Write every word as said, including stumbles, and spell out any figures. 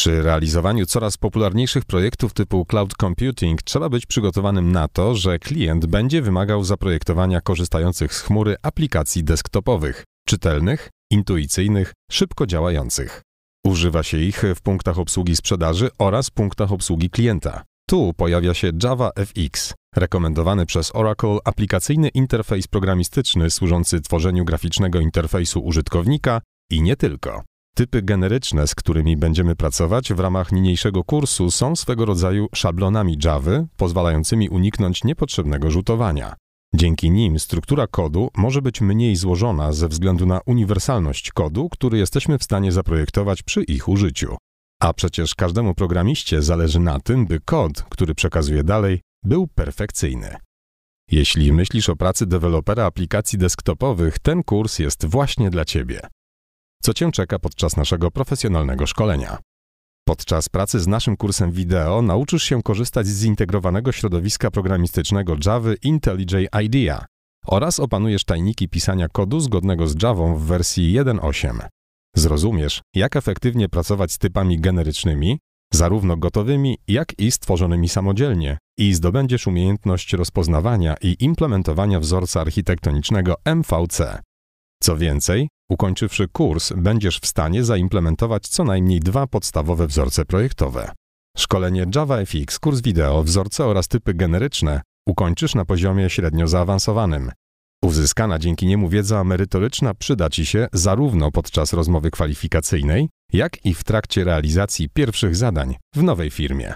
Przy realizowaniu coraz popularniejszych projektów typu cloud computing trzeba być przygotowanym na to, że klient będzie wymagał zaprojektowania korzystających z chmury aplikacji desktopowych, czytelnych, intuicyjnych, szybko działających. Używa się ich w punktach obsługi sprzedaży oraz punktach obsługi klienta. Tu pojawia się JavaFX, rekomendowany przez Oracle aplikacyjny interfejs programistyczny służący tworzeniu graficznego interfejsu użytkownika i nie tylko. Typy generyczne, z którymi będziemy pracować w ramach niniejszego kursu, są swego rodzaju szablonami Javy, pozwalającymi uniknąć niepotrzebnego rzutowania. Dzięki nim struktura kodu może być mniej złożona ze względu na uniwersalność kodu, który jesteśmy w stanie zaprojektować przy ich użyciu. A przecież każdemu programiście zależy na tym, by kod, który przekazuje dalej, był perfekcyjny. Jeśli myślisz o pracy dewelopera aplikacji desktopowych, ten kurs jest właśnie dla Ciebie. Co Cię czeka podczas naszego profesjonalnego szkolenia? Podczas pracy z naszym kursem wideo nauczysz się korzystać z zintegrowanego środowiska programistycznego Javy IntelliJ IDEA oraz opanujesz tajniki pisania kodu zgodnego z Javą w wersji jeden kropka osiem. Zrozumiesz, jak efektywnie pracować z typami generycznymi, zarówno gotowymi, jak i stworzonymi samodzielnie, i zdobędziesz umiejętność rozpoznawania i implementowania wzorca architektonicznego M V C. Co więcej, ukończywszy kurs, będziesz w stanie zaimplementować co najmniej dwa podstawowe wzorce projektowe. Szkolenie JavaFX, kurs wideo, wzorce oraz typy generyczne ukończysz na poziomie średnio zaawansowanym. Uzyskana dzięki niemu wiedza merytoryczna przyda Ci się zarówno podczas rozmowy kwalifikacyjnej, jak i w trakcie realizacji pierwszych zadań w nowej firmie.